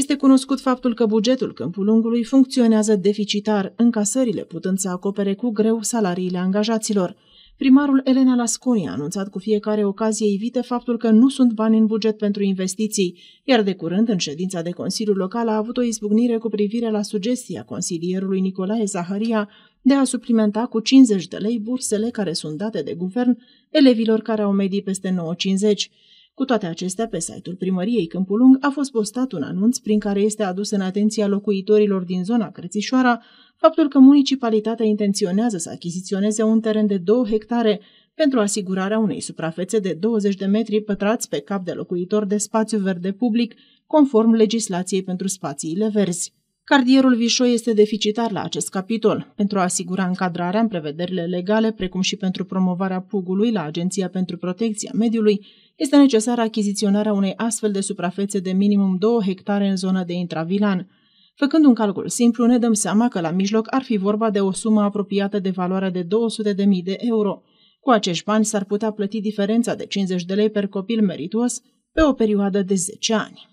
Este cunoscut faptul că bugetul Câmpulungului funcționează deficitar, încasările putând să acopere cu greu salariile angajaților. Primarul Elena Lasconi a anunțat cu fiecare ocazie evită faptul că nu sunt bani în buget pentru investiții, iar de curând, în ședința de Consiliu Local, a avut o izbucnire cu privire la sugestia consilierului Nicolae Zaharia de a suplimenta cu 50 de lei bursele care sunt date de guvern elevilor care au medii peste 9,50. Cu toate acestea, pe site-ul Primăriei Câmpulung a fost postat un anunț prin care este adus în atenția locuitorilor din zona Crețișoara faptul că municipalitatea intenționează să achiziționeze un teren de 2 hectare pentru asigurarea unei suprafețe de 20 de metri pătrați pe cap de locuitor de spațiu verde public, conform legislației pentru spațiile verzi. Cardierul Vișoi este deficitar la acest capitol. Pentru a asigura încadrarea în prevederile legale, precum și pentru promovarea Pugului la Agenția pentru Protecția Mediului, este necesară achiziționarea unei astfel de suprafețe de minimum 2 hectare în zona de intravilan. Făcând un calcul simplu, ne dăm seama că la mijloc ar fi vorba de o sumă apropiată de valoarea de 200.000 de euro. Cu acești bani s-ar putea plăti diferența de 50 de lei per copil meritos pe o perioadă de 10 ani.